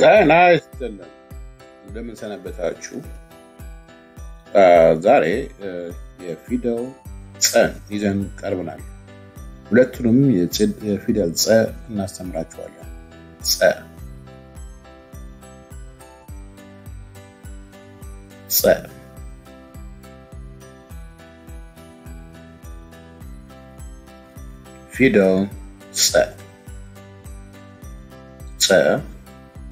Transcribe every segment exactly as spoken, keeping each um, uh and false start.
Can I tell them? ዛሬ የፊደል ጸ ይዘን ቀርበናል ሁለቱንም የፊደል ጸ እናስተምራችኋለን ጸ ጸ ፊደል ጸ ጸ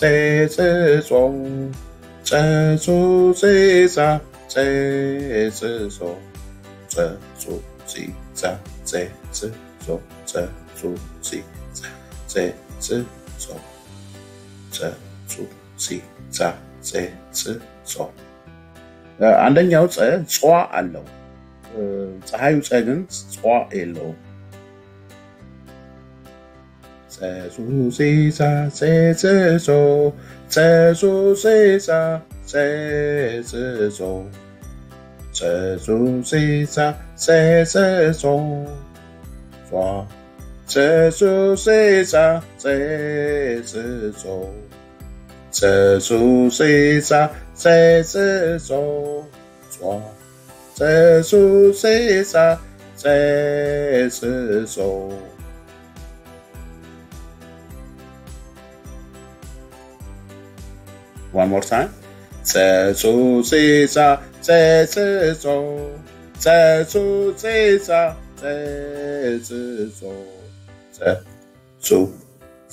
ጼ ጽ ጾ ጸ ጾ ጺ ጻ ጼ ጽ ጾ ጸ ጾ ጺ ጻ ጼ ጽ ጾ ጸ ጾ ጺ ጻ ጼ ጽ ጾ ጸ ጾ ጺ ጻ ጼ ጽ ጾ አንደኛው ጸ ጿ አለው ጸሃዩ ጸ ግን ጿ የለው ጸ ጾ ጺ ጻ ጼ ጽ ጾ ጸ ጾ ጺ ጻ ጼ ጽ ጾ Say, say, say, say, say, so. So. Say, say, say, say, so. Say, say, say, say, so. So. Say, say, say, say, so. One more time. Say, say, say. Say, say, so. Say, so, say, so. Say, so. Say, so,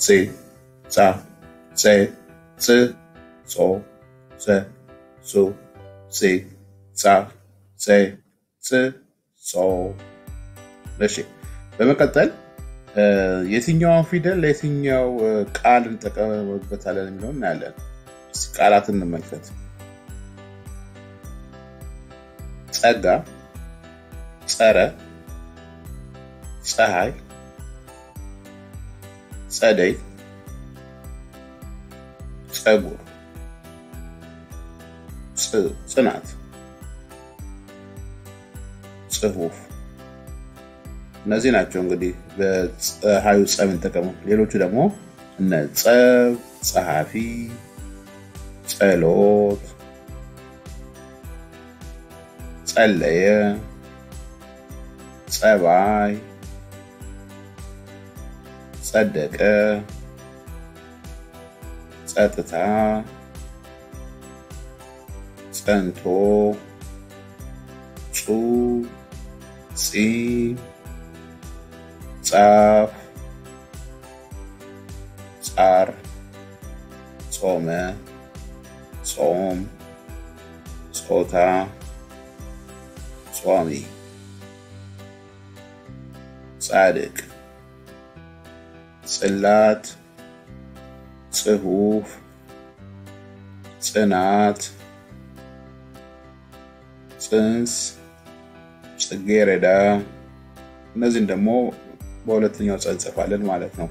say, so. Say, so, say, so. Say, so, say, so. Let's see. Bemakatel. Yesinyao fidel, yesinyao kalin taka batala nilo nala. Kalatin namakat. Saga, Sarah, Sahai, Saday, Sagur, Sanat, Sahuf. Nazina Chongadi, the Sahayu Seven Takam, Yellow to the Mo, Ned Sav, Sahafi, Salot. Salaya, Sabai, Sadaka, Satata, Santo, Su, Si, Saf, Sar, Soma, Som, Sota. Swami, Sadiq, Salat, Sahuf, Sanat, Sins, Sagereda. Nothing the more bullet in your sense of Alan Malatno.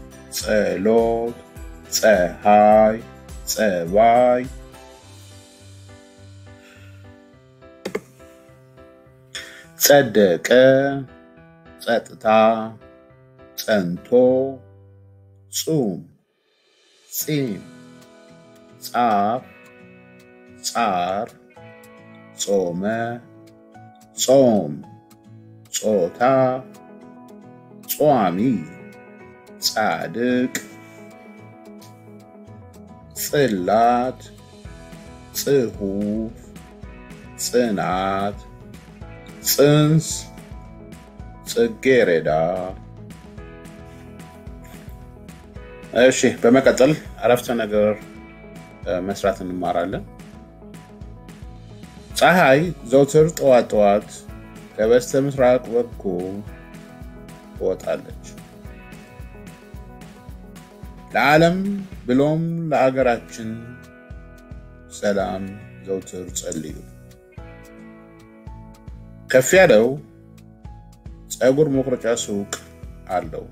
Selot, Sehai, Sewai. Sadaka, Satata, Santo, Sum, Sim, Saf, Sar, Soma, Som, Sota, Swami, Sadik, Silat, Tsehuf, Tsenad, Tsens, Tsegereda. Okay, but I can عرفت أنا جر مسرة الممارلة. صحيح زوجر توات توات كبست مسرة وبكو وتعلج. العالم بلوم لعجراتشن سلام زوجر تسأليه. كفيرو تأجر مخرج عسوق علو.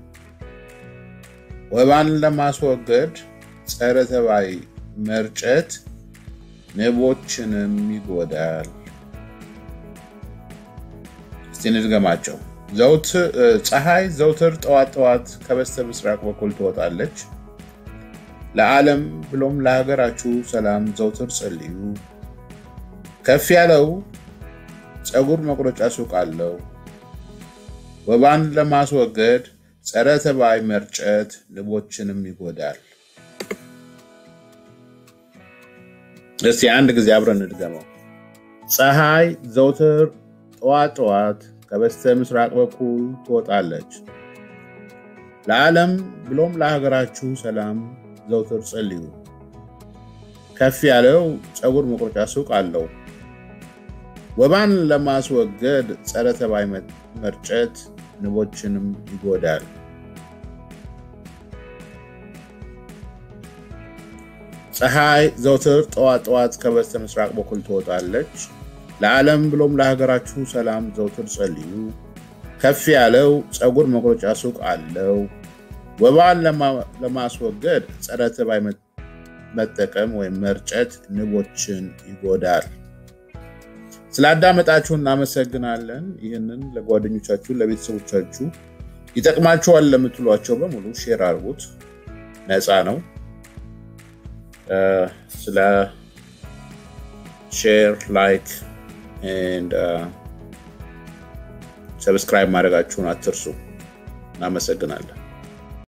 وبعد لما سوقت سأرت بعي مرجت نبوتشن ميقودال استنيت جماعتهم زوت صحاي زوتر توات توات كبست مسرق وكل توات علج لعالم بلوم لاجراتشو سلام زوتر سليو كيف يالو سأقول ما قرأت أسوق علو وبعد لما سوقت سأرت بعي مرجعت لبوتشن ميقودال. لسي عندك زيابرا ندقمو. صحاي زوتر توات توات كبست مسرق وكل توات علج. العالم بلوم لاجراتشو سلام زوتر سليو. كافي علو سأقول مقرش أسوق علو. وبعد لما سوق قد سأرت بعي مرجعت نبوتشنم يقودال. صحاي زوتر طوات طوات كبست مسرق بكل توات علج. العالم بلوم لاجراتشو سلام زوتر سليو. كفي علو سأقول مقرش أسوق علو. وبعد لما لما سوقت سأرت بعي متكم ومرجعت نبوتشن يقودال. سلادة متأشون نامس الجنالن يهنن لقوادني تأشون لبيت سو تأشون إذا كمان شو اللي متلو أشوبه ملو شير عروض ناس عنو سلا share like and uh, subscribe مارك أشون أترسو نامس الجنالن.